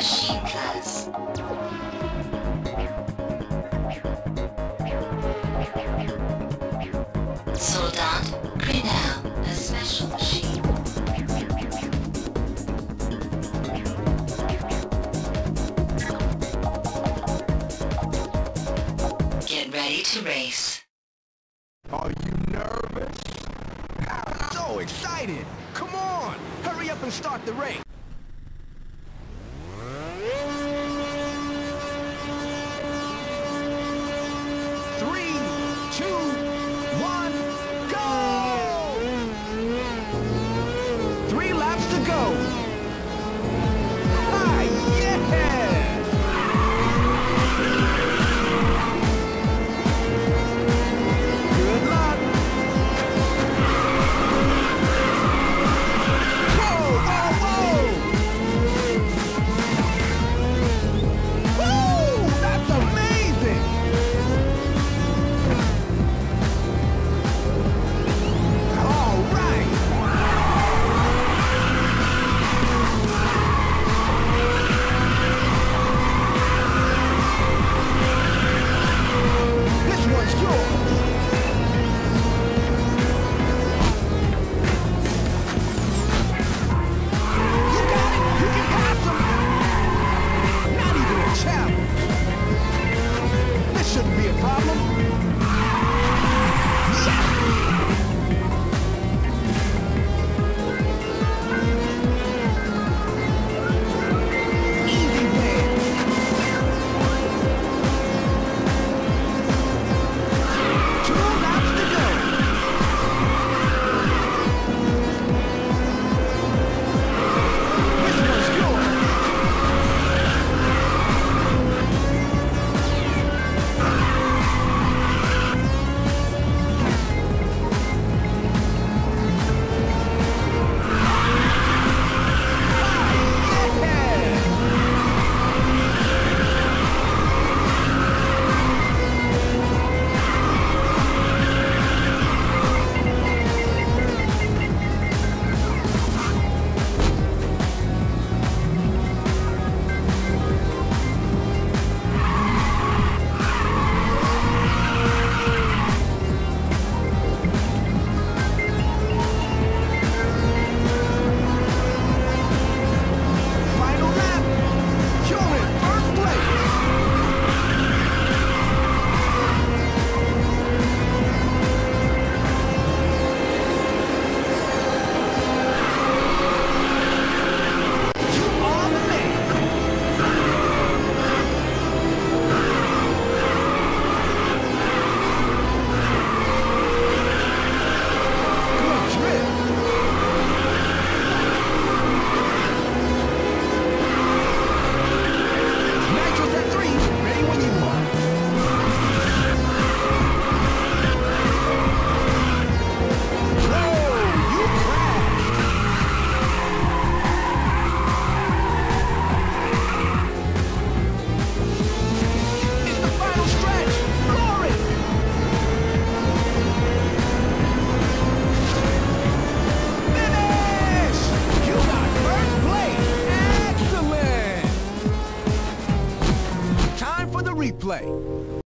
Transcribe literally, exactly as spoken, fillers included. machine does. Soldat Crinalle, a special machine. Get ready to race. Are you nervous? I'm so excited! Come on! Hurry up and start the race!